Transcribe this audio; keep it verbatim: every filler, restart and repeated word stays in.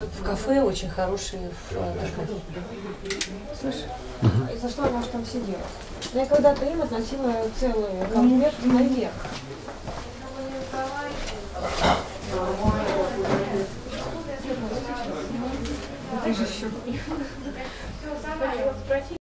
В кафе очень хорошие фотошкафы. Слышь, угу. И за что она там сидела? Я когда-то им относила целый комплект наверх. Ты же еще...